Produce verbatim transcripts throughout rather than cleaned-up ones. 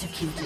Executed.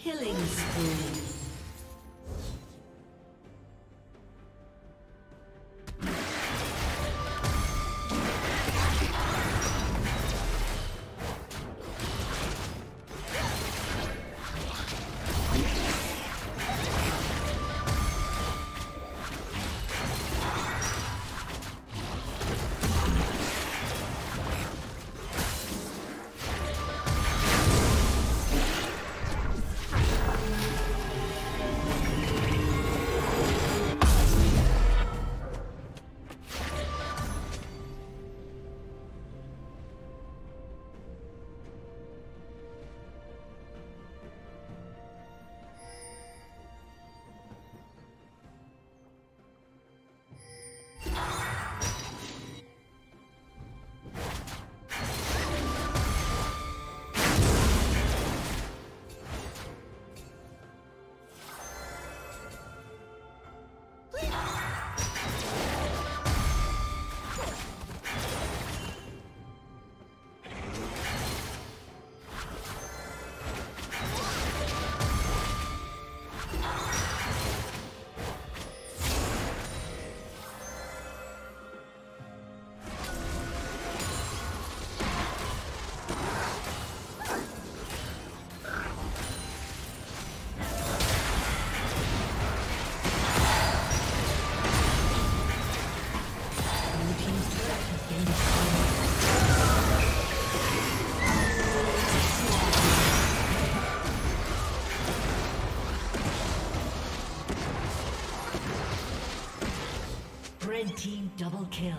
Killing spree. Red team double kill.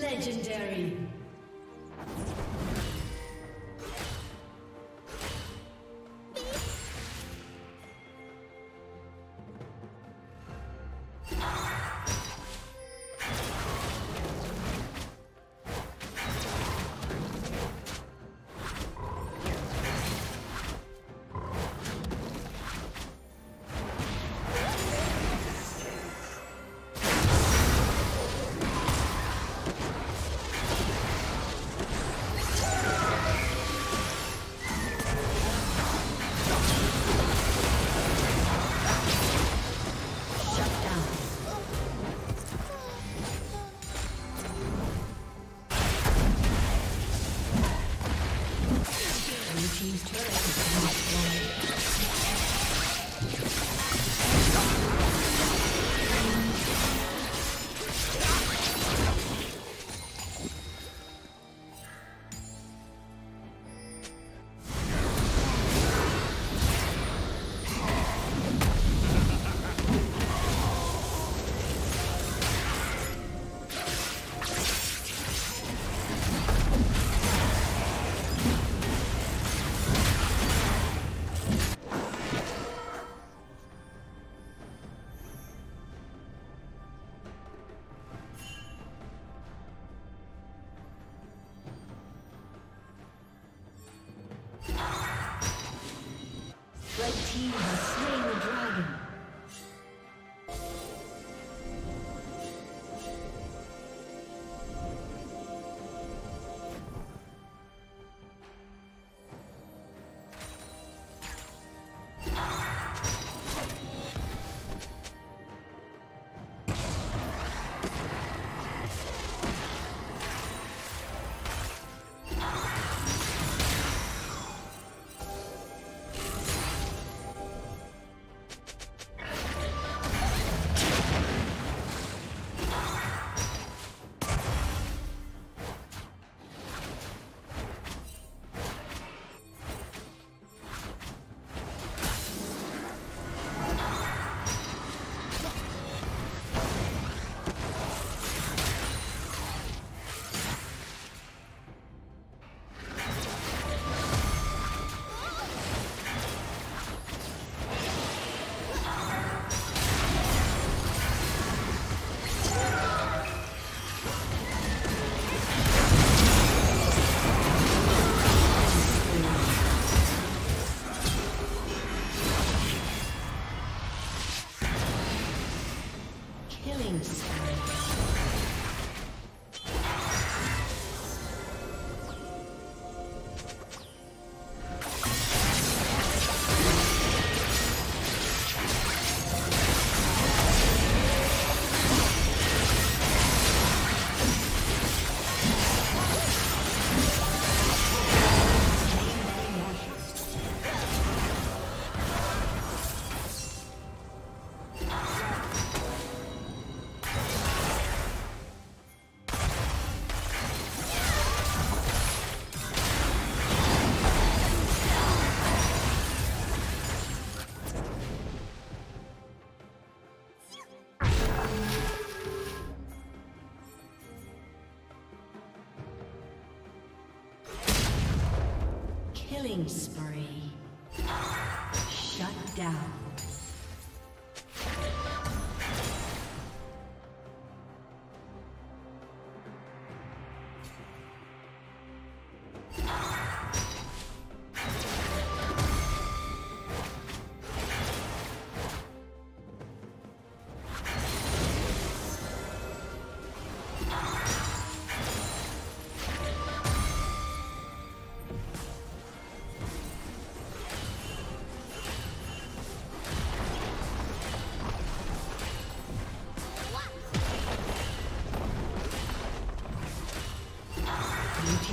Legendary. Killing spree. Shut down. Blue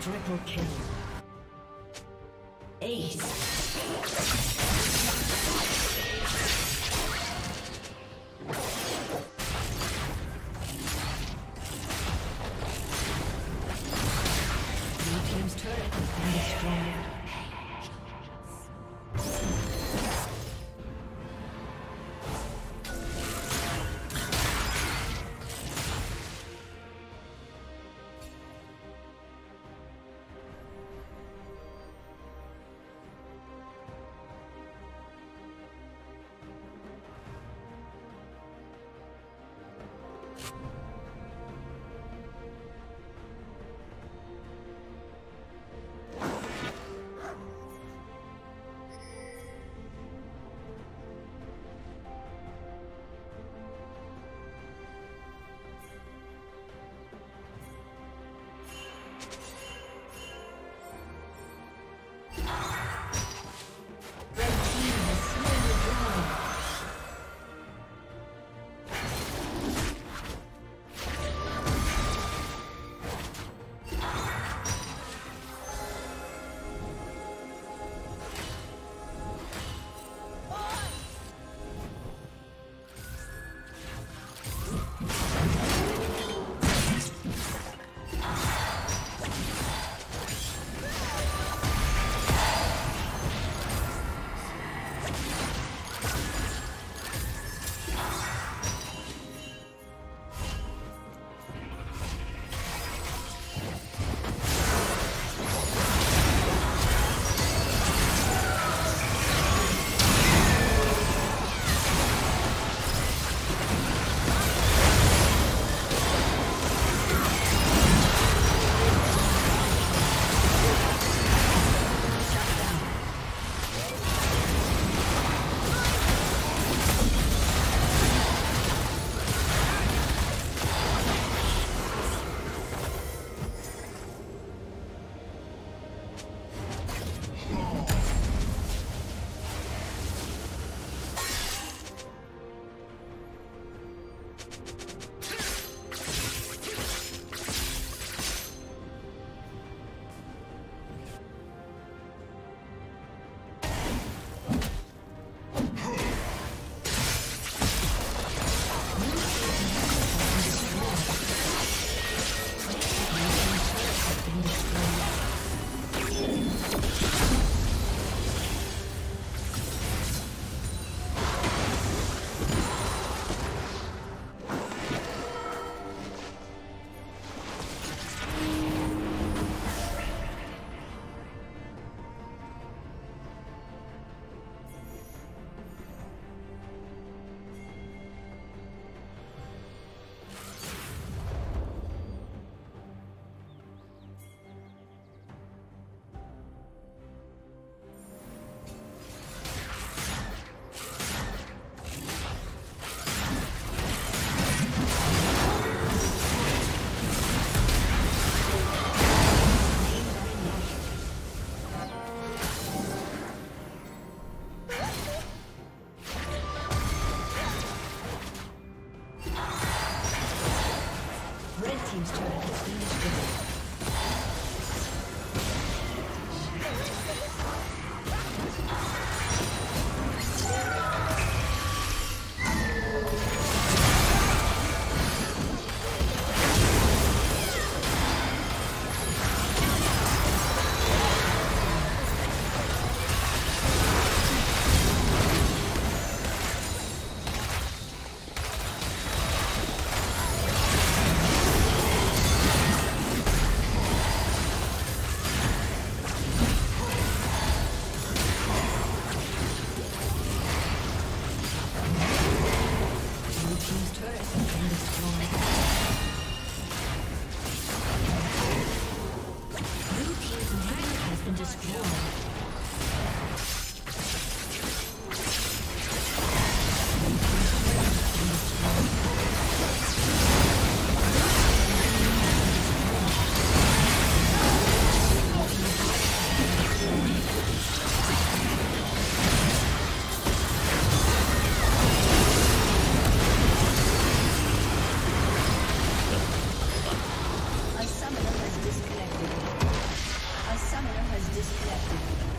Triple kill. been destroyed. Disconnected.